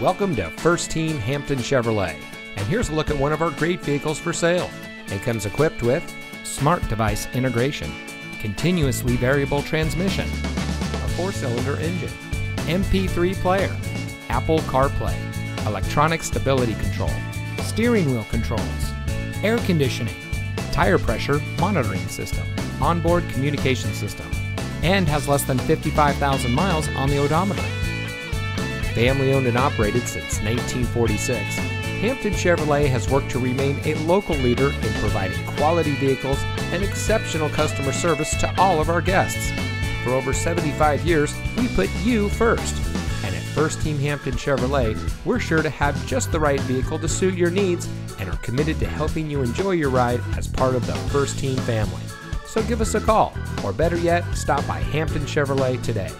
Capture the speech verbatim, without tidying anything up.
Welcome to First Team Hampton Chevrolet, and here's a look at one of our great vehicles for sale. It comes equipped with smart device integration, continuously variable transmission, a four-cylinder engine, M P three player, Apple CarPlay, electronic stability control, steering wheel controls, air conditioning, tire pressure monitoring system, onboard communication system, and has less than fifty-five thousand miles on the odometer. Family owned and operated since nineteen forty-six, Hampton Chevrolet has worked to remain a local leader in providing quality vehicles and exceptional customer service to all of our guests. For over seventy-five years, we put you first. And at First Team Hampton Chevrolet, we're sure to have just the right vehicle to suit your needs and are committed to helping you enjoy your ride as part of the First Team family. So give us a call, or better yet, stop by Hampton Chevrolet today.